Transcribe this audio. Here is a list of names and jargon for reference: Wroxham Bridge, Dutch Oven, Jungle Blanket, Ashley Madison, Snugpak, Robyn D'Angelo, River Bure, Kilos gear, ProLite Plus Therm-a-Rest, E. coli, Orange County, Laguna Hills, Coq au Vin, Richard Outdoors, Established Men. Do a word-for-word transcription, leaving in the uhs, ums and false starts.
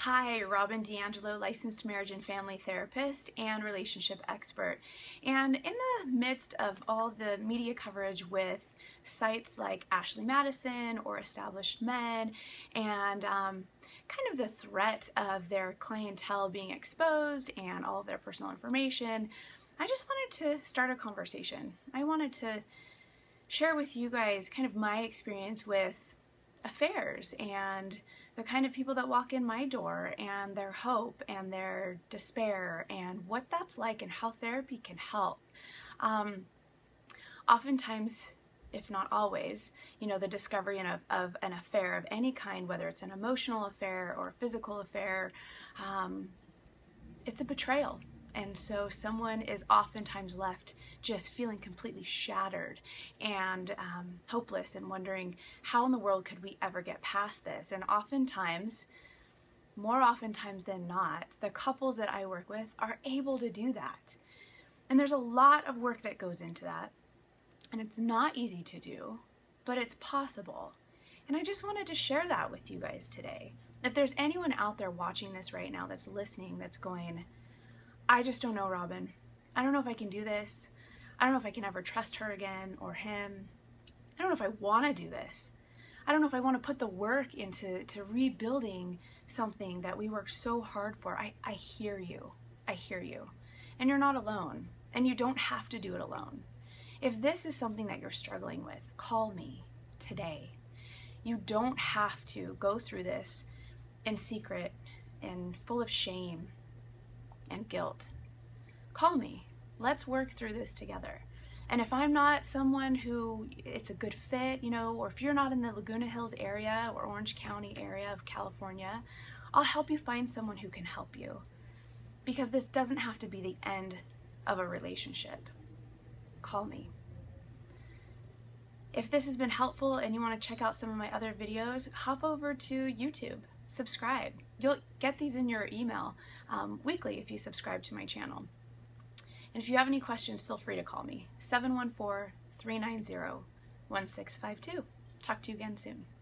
Hi, Robyn D'Angelo, licensed marriage and family therapist and relationship expert. And in the midst of all the media coverage with sites like Ashley Madison or Established Men and um, kind of the threat of their clientele being exposed and all of their personal information, I just wanted to start a conversation. I wanted to share with you guys kind of my experience with affairs and the kind of people that walk in my door and their hope and their despair and what that's like and how therapy can help. Um, oftentimes, if not always, you know, the discovery of, of an affair of any kind, whether it's an emotional affair or a physical affair, um, it's a betrayal. And so someone is oftentimes left just feeling completely shattered and um, hopeless and wondering, how in the world could we ever get past this? And oftentimes, more oftentimes than not, the couples that I work with are able to do that. And there's a lot of work that goes into that. And it's not easy to do, but it's possible. And I just wanted to share that with you guys today. If there's anyone out there watching this right now that's listening, that's going, I just don't know, Robyn. I don't know if I can do this. I don't know if I can ever trust her again or him. I don't know if I want to do this. I don't know if I want to put the work into to rebuilding something that we worked so hard for. I, I hear you. I hear you. And you're not alone. And you don't have to do it alone. If this is something that you're struggling with, call me today. You don't have to go through this in secret and full of shame and guilt. Call me. Let's work through this together. And if I'm not someone who it's a good fit, you know, or if you're not in the Laguna Hills area or Orange County area of California, I'll help you find someone who can help you. Because this doesn't have to be the end of a relationship. Call me. If this has been helpful and you want to check out some of my other videos, hop over to YouTube. Subscribe. You'll get these in your email um, weekly if you subscribe to my channel. And if you have any questions, feel free to call me, seven one four, three nine zero, one six five two. Talk to you again soon.